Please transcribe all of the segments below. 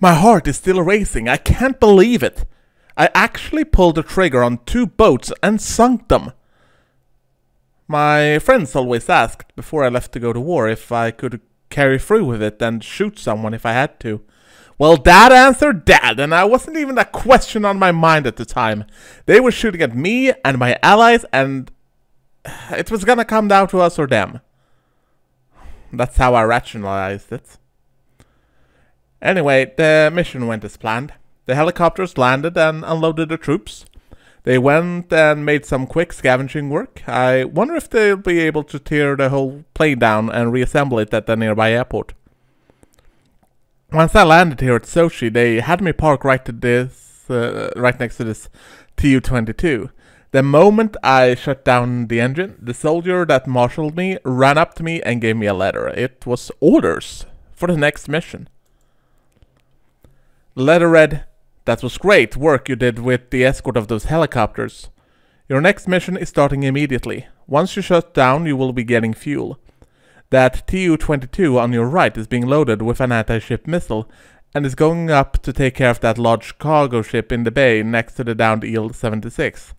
My heart is still racing. I can't believe it. I actually pulled the trigger on two boats and sunk them. My friends always asked, before I left to go to war, if I could carry through with it and shoot someone if I had to. Well, Dad answered Dad, and I wasn't even a question on my mind at the time. They were shooting at me and my allies, and it was gonna come down to us or them. That's how I rationalized it. Anyway, the mission went as planned. The helicopters landed and unloaded the troops. They went and made some quick scavenging work. I wonder if they'll be able to tear the whole plane down and reassemble it at the nearby airport. Once I landed here at Sochi, they had me park right next to this TU-22. The moment I shut down the engine, the soldier that marshaled me ran up to me and gave me a letter. It was orders for the next mission. The letter read, "That was great work you did with the escort of those helicopters. Your next mission is starting immediately. Once you shut down, you will be getting fuel. That TU-22 on your right is being loaded with an anti-ship missile and is going up to take care of that large cargo ship in the bay next to the downed Il-76.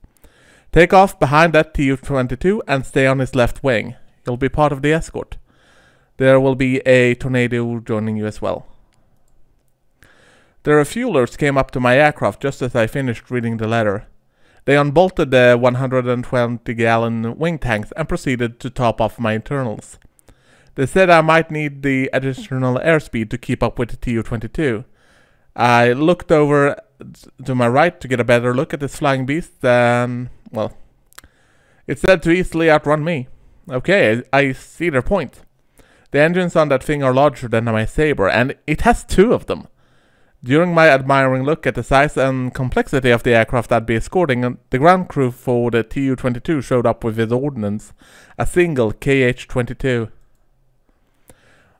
Take off behind that TU-22 and stay on his left wing. You'll be part of the escort. There will be a Tornado joining you as well." The refuelers came up to my aircraft just as I finished reading the letter. They unbolted the 120-gallon wing tanks and proceeded to top off my internals. They said I might need the additional airspeed to keep up with the TU-22. I looked over to my right to get a better look at this flying beast, and, well, it's said to easily outrun me. Okay, I see their point. The engines on that thing are larger than my Sabre, and it has two of them. During my admiring look at the size and complexity of the aircraft I'd be escorting, the ground crew for the TU-22 showed up with its ordnance, a single Kh-22.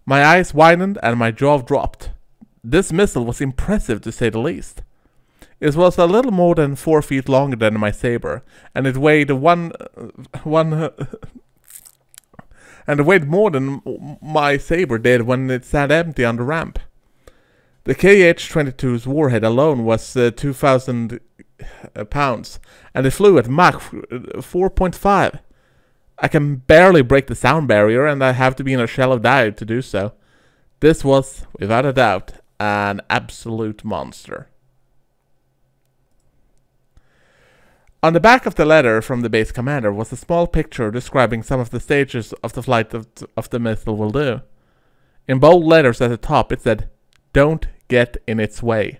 My eyes widened and my jaw dropped. This missile was impressive, to say the least. It was a little more than 4 feet longer than my Sabre, and it weighed more than my Sabre did when it sat empty on the ramp. The Kh-22's warhead alone was 2,000 pounds, and it flew at Mach 4.5. I can barely break the sound barrier, and I have to be in a shallow dive to do so. This was, without a doubt, an absolute monster. On the back of the letter from the base commander was a small picture describing some of the stages of the flight of the missile will do. In bold letters at the top it said, "Don't get in its way."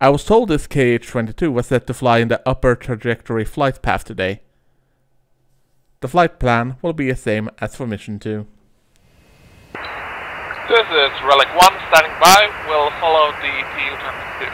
I was told this Kh-22 was set to fly in the upper trajectory flight path today. The flight plan will be the same as for Mission 2. This is Relic One standing by. We'll follow the TU-22.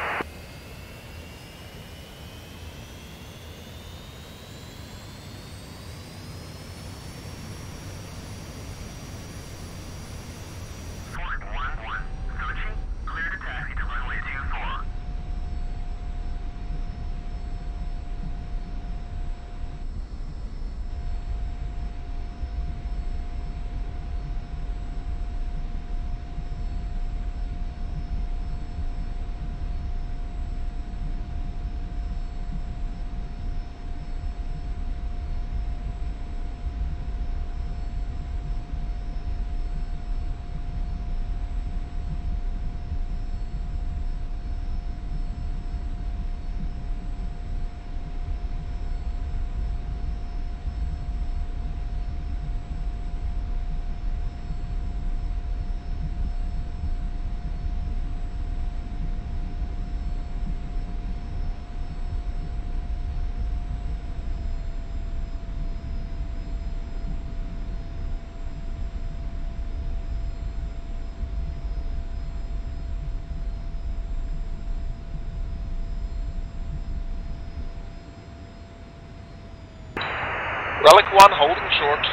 Relic One holding short.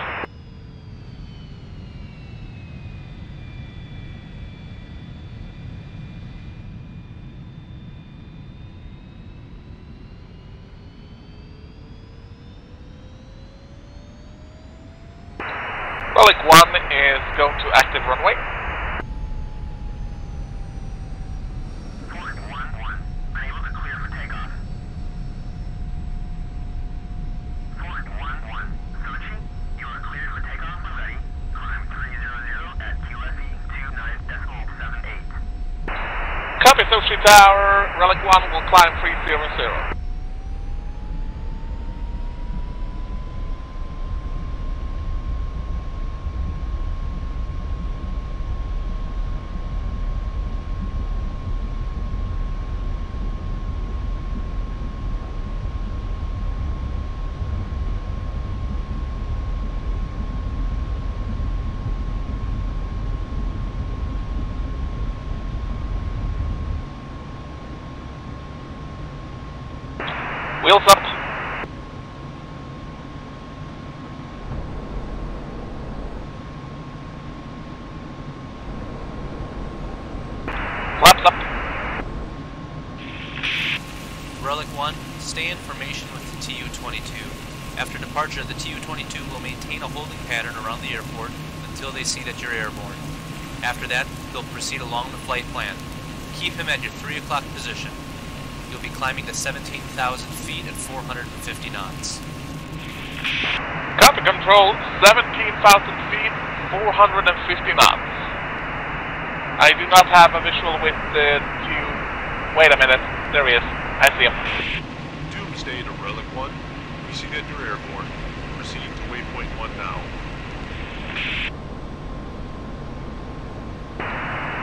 Relic One is going to active runway. Copy, Sochi Tower. Relic One will climb 300. Wheels up. Flaps up. Relic One, stay in formation with the TU-22. After departure, the TU-22 will maintain a holding pattern around the airport until they see that you're airborne. After that, they'll proceed along the flight plan. Keep him at your 3 o'clock position. You'll be climbing to 17,000 feet at 450 knots. Copy, control, 17,000 feet, 450 knots. I do not have a visual with the TU. Wait a minute, there he is. I see him. Doomsday to Relic One. We see that you're airborne. Proceed to waypoint 1 now.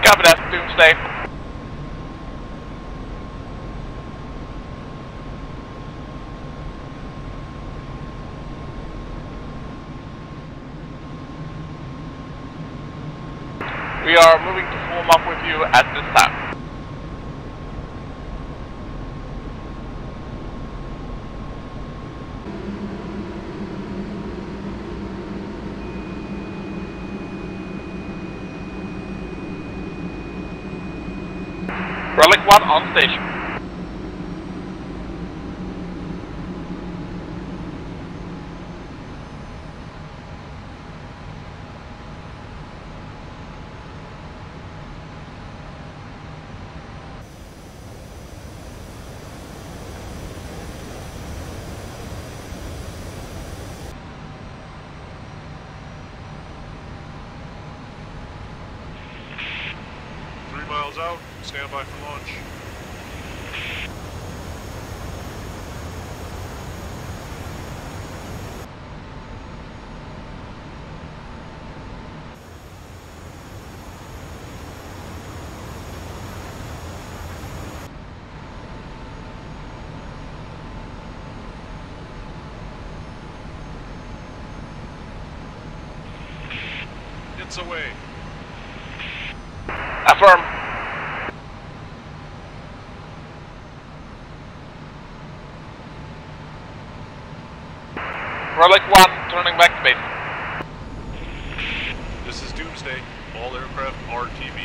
Copy that, Doomsday. We are moving to form up with you at this time. Relic One on station. Out. Stand by for launch. It's away. Affirm. Relic One, turning back to base. This is Doomsday. All aircraft RTV.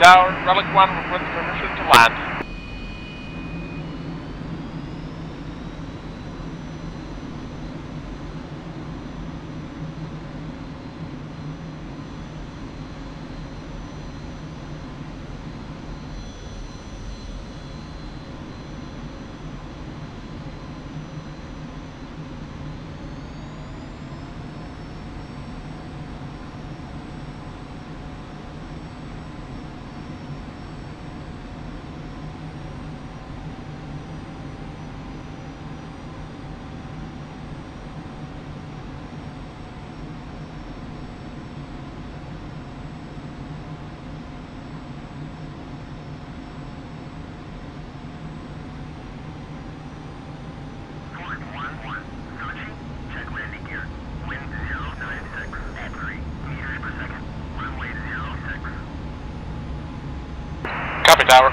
Tower, Relic One with permission to land. Tower.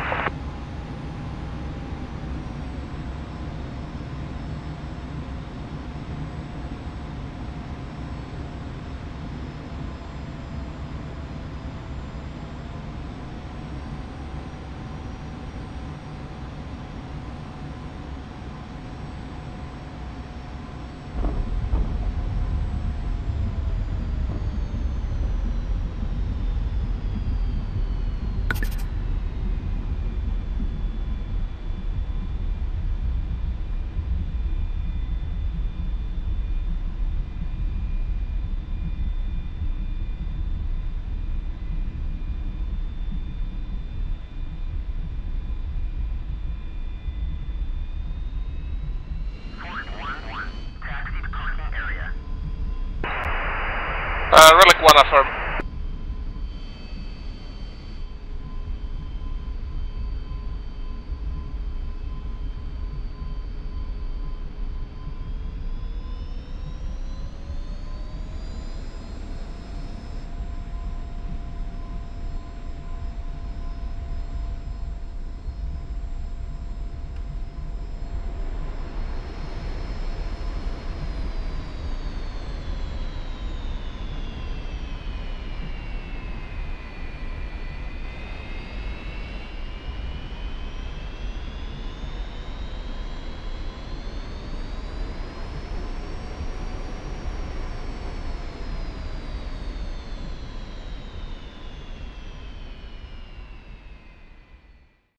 Relic One affirm.